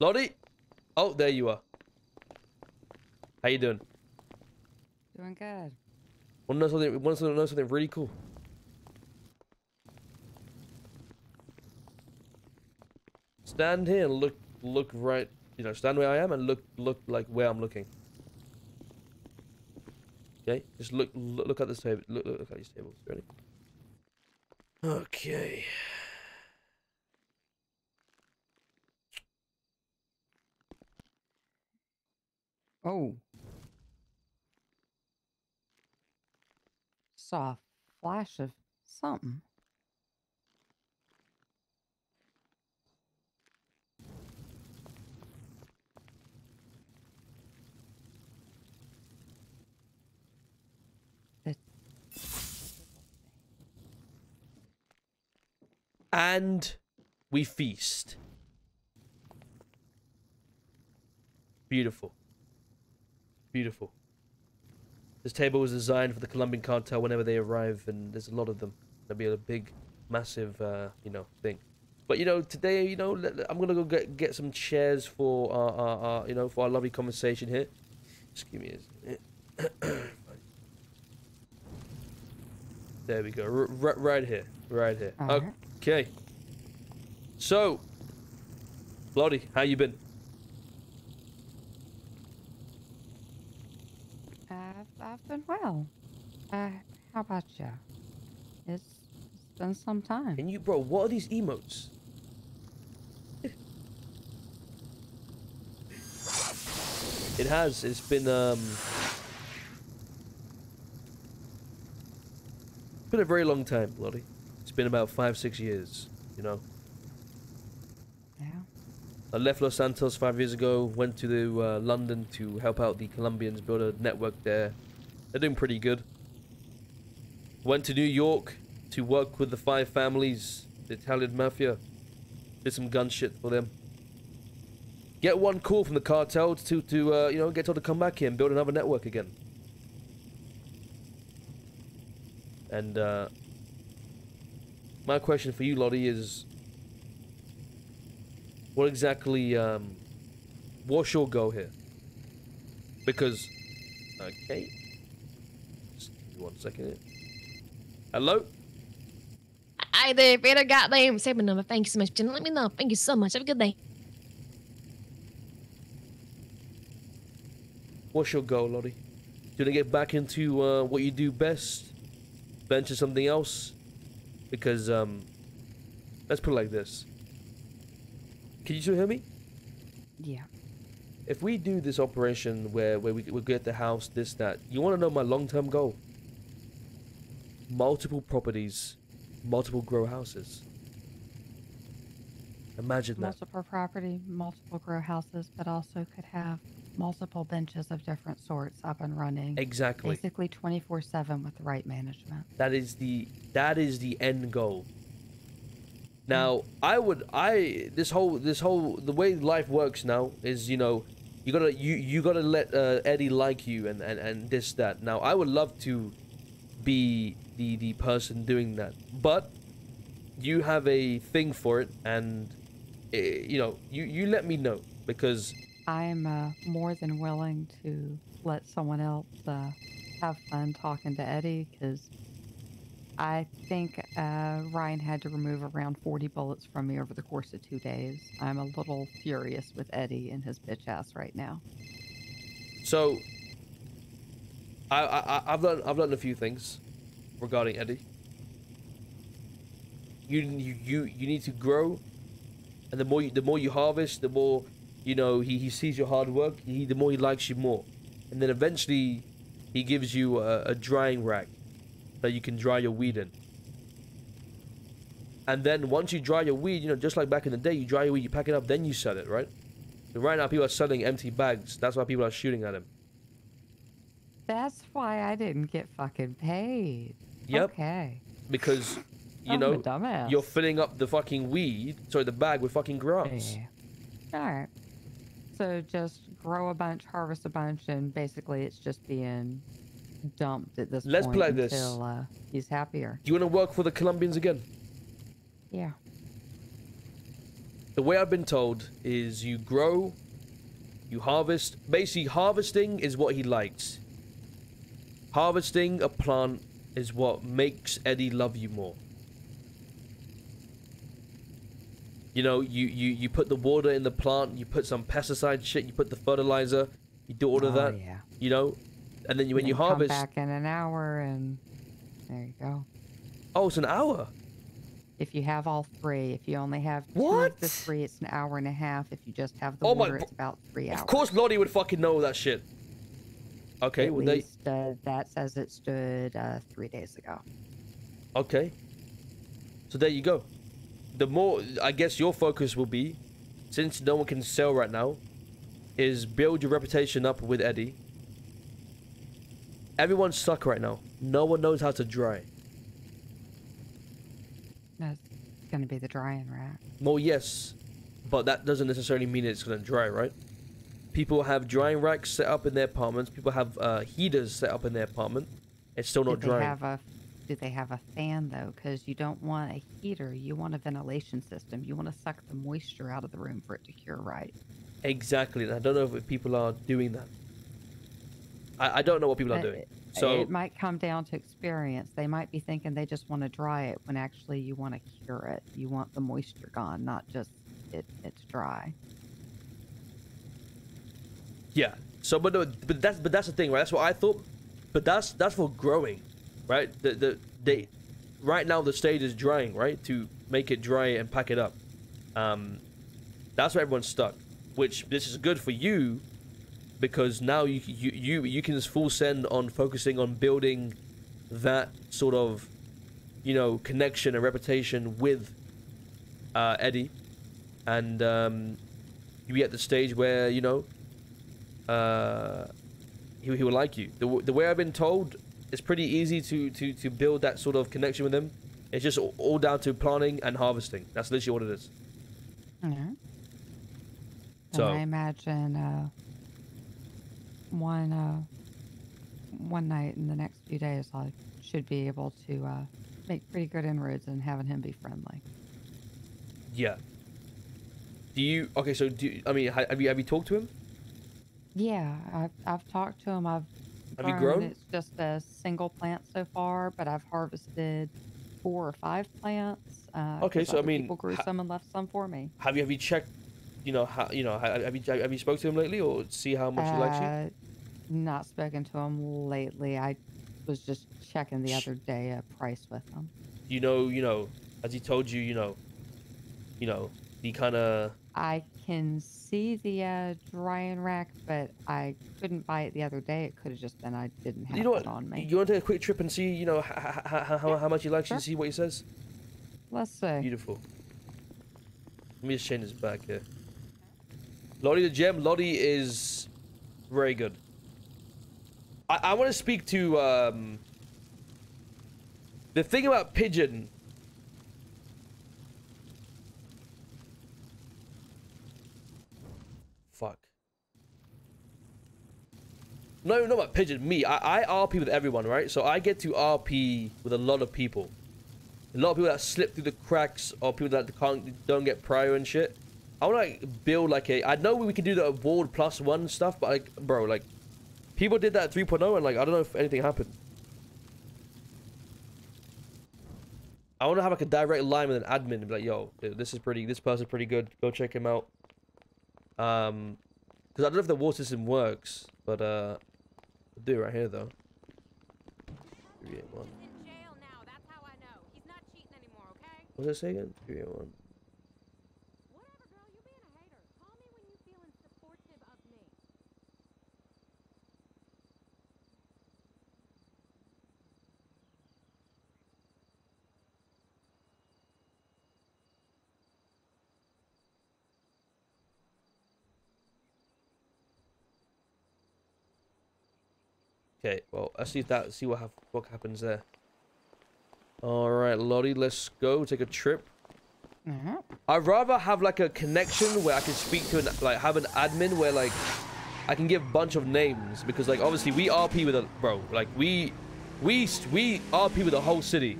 Lottie? Oh, there you are. How you doing? Doing good. Want to know something really cool? Stand here and look right, you know, stand where I am and look like where I'm looking. Okay, just look at this table. Look at these tables. Ready? Okay. Oh. Saw a flash of something. And we feast. Beautiful. Beautiful. This table was designed for the Colombian cartel whenever they arrive, and there's a lot of them. There'll be a big, massive, you know, thing. But, you know, today, you know, I'm going to go get some chairs for our, you know, for our lovely conversation here. Just give me a minute. There we go. Right here. Right here. All right. Okay. So, Lottie, how you been? I've been well. How about you? It's been some time. And you, bro, what are these emotes? It has. It's been, It's been a very long time, Lottie. It's been about 5-6 years, you know. Yeah. I left Los Santos 5 years ago, went to London to help out the Colombians, build a network there. They're doing pretty good. Went to New York to work with the Five Families, the Italian Mafia. Did some gun shit for them. Get one call from the cartel to you know, get told to come back here and build another network again. And my question for you, Lottie, is what exactly what's your goal here? Because okay, just give me 1 second here. Hello? Hi there, better goddamn saving number. Thank you so much, Jen. Let me know. Thank you so much. Have a good day. What's your goal, Lottie? Do you want to get back into what you do best? Venture something else? Because let's put it like this. Can you still hear me? Yeah. If we do this operation where we get the house, this, that, you want to know my long-term goal? Multiple properties, multiple grow houses. Imagine that. Multiple property, multiple grow houses, but also could have multiple benches of different sorts up and running. Exactly. Basically 24/7 with the right management. That is the end goal. Now, this whole the way life works now is, you know, you gotta let Eddie like you and this, that. Now, I would love to be the person doing that, but you have a thing for it, and you know, you let me know, because I'm more than willing to let someone else have fun talking to Eddie, because I think Ryan had to remove around 40 bullets from me over the course of 2 days. I'm a little furious with Eddie and his bitch ass right now. So I've learned a few things regarding Eddie. You need to grow, and the more you harvest, the more, you know, he sees your hard work, the more he likes you more. And then eventually, he gives you a drying rack that you can dry your weed in. And then once you dry your weed, you know, just like back in the day, you dry your weed, you pack it up, then you sell it, right? So right now, people are selling empty bags. That's why people are shooting at him. That's why I didn't get fucking paid. Yep. Okay. Because, you know, you're filling up the fucking weed, sorry, the bag with fucking grass. Yeah. All right. So just grow a bunch, harvest a bunch, and basically it's just being dumped at this point. Let's play this. Until he's happier. Do you want to work for the Colombians again? Yeah. The way I've been told is you grow, you harvest. Basically, harvesting is what he likes. Harvesting a plant is what makes Eddie love you more. You know, you put the water in the plant, you put some pesticide shit, you put the fertilizer, you do all of that, yeah. You know, and then when you harvest... Come back in an hour and there you go. Oh, it's an hour? If you have all three. If you only have two of the three, it's an hour and a half. If you just have the water, it's about 3 hours. Of course Lottie would fucking know that shit. Okay, well they... That's as it stood 3 days ago. Okay. So there you go. The more, I guess your focus will be, since no one can sell right now, is build your reputation up with Eddie. Everyone's stuck right now. No one knows how to dry. That's going to be the drying rat. Well, yes, but that doesn't necessarily mean it's going to dry, right? People have drying racks set up in their apartments. People have heaters set up in their apartment. It's still not drying. Do they have a fan, though? Because you don't want a heater. You want a ventilation system. You want to suck the moisture out of the room for it to cure right. Exactly. And I don't know if people are doing that. I don't know what people are doing. So it might come down to experience. They might be thinking they just want to dry it when actually you want to cure it. You want the moisture gone, not just it's dry. Yeah. So, but that's the thing, right? That's what I thought. But that's for growing. Right, they right now the stage is drying, right? To make it dry and pack it up. That's where everyone's stuck. Which this is good for you, because now you can just full send on focusing on building that sort of, you know, connection and reputation with Eddie, and you get the stage where you know he will like you. The way I've been told. It's pretty easy to build that sort of connection with them. It's just all down to planting and harvesting. That's literally what it is. Yeah. So and I imagine one night in the next few days, I should be able to make pretty good inroads in having him be friendly. Yeah. Do you? Okay. So I mean, have you talked to him? Yeah, I've talked to him. Have you grown? It's just a single plant so far, but I've harvested 4 or 5 plants. Okay, so I mean, people grew some and left some for me. Have you checked? You know, have you spoke to him lately, or see how much he likes you? Not spoken to him lately. I was just checking the other day a price with him. You know, as he told you, you know, he kind of. I can see the drying rack, but I couldn't buy it the other day. It could have just been I didn't have it on me. You want to take a quick trip and see, you know, how much he likes you, see what he says? Let's see. Beautiful. Let me just change this back here. Lottie the Gem. Lottie is very good. I want to speak to... The thing about Pigeon... No, not my Pigeon, me. I RP with everyone, right? So I get to RP with a lot of people. A lot of people that slip through the cracks or people that don't get prior and shit. I want to like, build like a... I know we can do the award +1 stuff, but like, bro, like... People did that at 3.0 and like, I don't know if anything happened. I want to have like a direct line with an admin and be like, yo, dude, this person's pretty good. Go check him out. Because I don't know if the water system works, but I'll do it right here though. 381. What does it say again? 381. Whatever, girl, you're being a hater. Call me when you're feeling supportive of me. Okay, well, let's see if that. See what happens there. All right, Lottie, let's go take a trip. Mm-hmm. I'd rather have like a connection where I can speak to like have an admin where like I can give a bunch of names because like obviously we RP with a bro like we RP with a whole city.